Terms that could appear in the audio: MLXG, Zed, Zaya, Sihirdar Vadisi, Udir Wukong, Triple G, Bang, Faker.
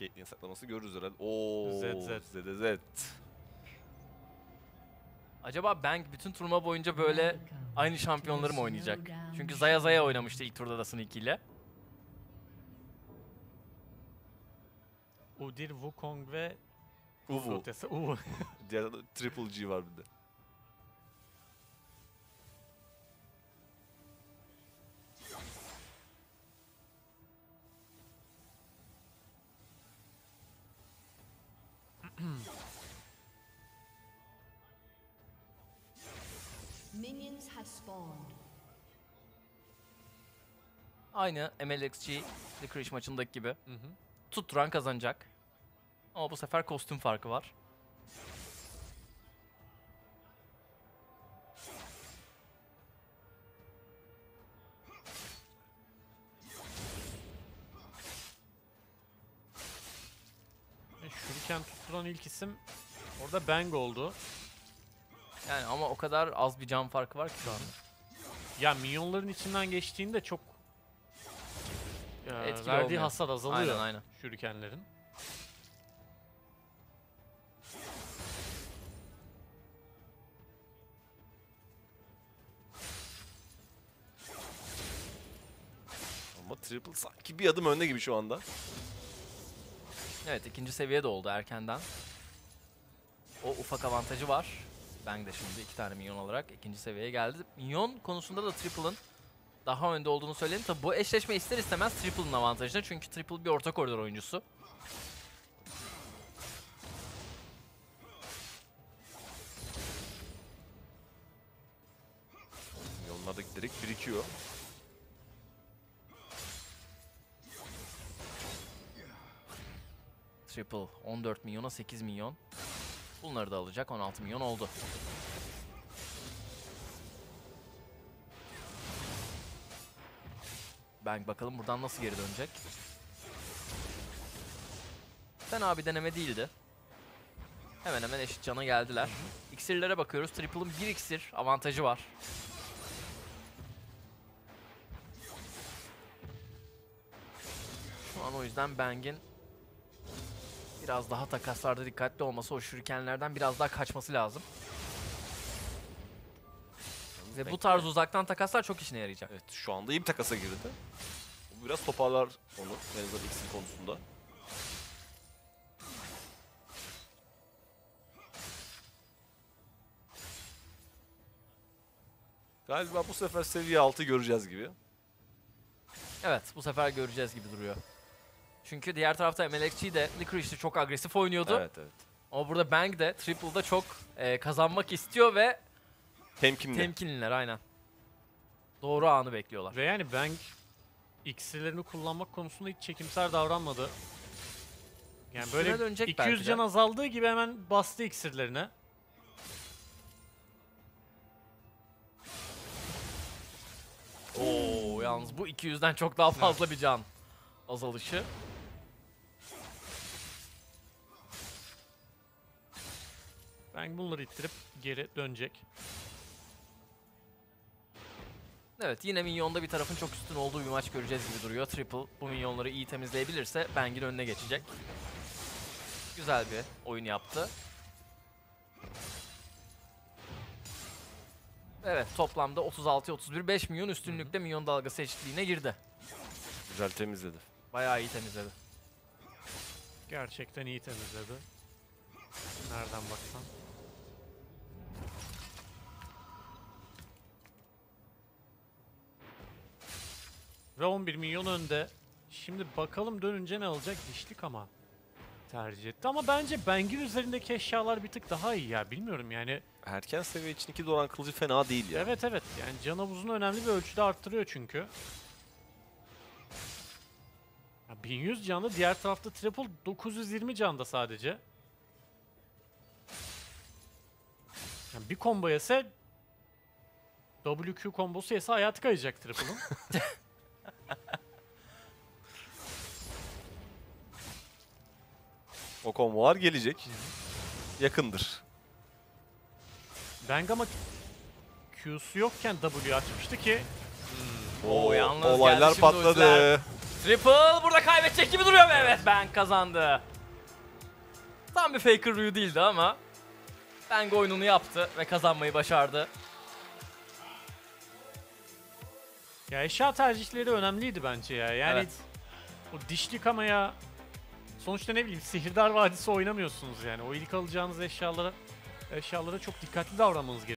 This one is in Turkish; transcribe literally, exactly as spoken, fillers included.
şeklini saklaması görürüz herhalde. Ooo Zed Zed Zed Zed. Acaba Bang bütün turnuva boyunca böyle aynı şampiyonları mı oynayacak? Çünkü Zaya Zaya oynamıştı ilk turda da Sneaky ile. Udir Wukong ve Uvu. Diğer adı Triple G var bir de. Aynı M L X G Licorice maçındaki gibi. Hı hı. Tutturan kazanacak. Ama bu sefer kostüm farkı var. Şuriken tutturan ilk isim orada Bang oldu. Yani ama o kadar az bir can farkı var ki şu anda. Ya minyonların içinden geçtiğinde çok etkili verdiği olmuyor. Hasar azalıyor. Aynen aynen. Şurikenlerin. Ama Triple sanki bir adım önde gibi şu anda. Evet, ikinci seviye de oldu erkenden. O ufak avantajı var. Bang de şimdi iki tane minyon olarak ikinci seviyeye geldi. Minyon konusunda da Triple'ın daha önde olduğunu söyleyelim. Tabi bu eşleşme ister istemez Triple'ın avantajına, çünkü Triple bir orta koridor oyuncusu. Minyonlar da giderek birikiyor. Triple on dört milyona sekiz milyon. Bunları da alacak, on altı milyon oldu. Bang bakalım buradan nasıl geri dönecek. Fena bir deneme değildi. Hemen hemen eşit cana geldiler. İksirlere bakıyoruz. Triple'ın bir iksir avantajı var. Şu an o yüzden Bang'in biraz daha takaslarda dikkatli olması, o şurikenlerden biraz daha kaçması lazım. Ve Bang bu tarz de uzaktan takaslar çok işine yarayacak. Evet, şu anda iyi bir takasa girdi. Biraz toparlar onu, en azından iksir konusunda. Galiba bu sefer seviye altı göreceğiz gibi. Evet, bu sefer göreceğiz gibi duruyor. Çünkü diğer tarafta M L X G de, Licorice de çok agresif oynuyordu. Evet, evet. Ama burada Bang de, Triple da çok e, kazanmak istiyor ve temkinli. Temkinliler, aynen. Doğru anı bekliyorlar. Ve yani Bang iksirlerini kullanmak konusunda hiç çekimser davranmadı. Yani üstüne böyle iki yüz can azaldığı gibi hemen bastı iksirlerine. Oo, yalnız bu iki yüzden çok daha fazla evet. bir can azalışı. Bang bunları ittirip geri dönecek. Evet, yine minyonda bir tarafın çok üstün olduğu bir maç göreceğiz gibi duruyor. Triple bu minyonları iyi temizleyebilirse Bang'in önüne geçecek. Güzel bir oyun yaptı. Evet, toplamda otuz altıya otuz bir, beş milyon üstünlükte minyon dalgası eşitliğine girdi. Güzel temizledi. Bayağı iyi temizledi. Gerçekten iyi temizledi. Nereden baksan. Ve on bir milyon önde. Şimdi bakalım dönünce ne alacak? Dişlik ama tercih etti. Ama bence Bang'in üzerindeki eşyalar bir tık daha iyi ya. Bilmiyorum yani. Erken seviye için iki dolan kılıcı fena değil ya. Evet evet. Yani can havuzunu önemli bir ölçüde arttırıyor çünkü. Ya bin yüz canlı. Diğer tarafta Triple dokuz yüz yirmi canda sadece. Yani bir combo yese, W Q kombosu yese hayatı kayacak Triple'ın. O kombolar gelecek. Yakındır. Bang ama Q'su yokken W açmıştı ki. Hmm. Oo, yalnız olaylar patladı. Triple burada kaybedecek gibi duruyor ve evet Bang kazandı. Tam bir faker Ryu değildi ama Bang oyununu yaptı ve kazanmayı başardı. Ya eşya tercihleri önemliydi bence ya. Yani evet. O diş yıkamaya sonuçta ne bileyim Sihirdar Vadisi oynamıyorsunuz yani. O ilk alacağınız eşyalara eşyalara çok dikkatli davranmanız gerekiyor.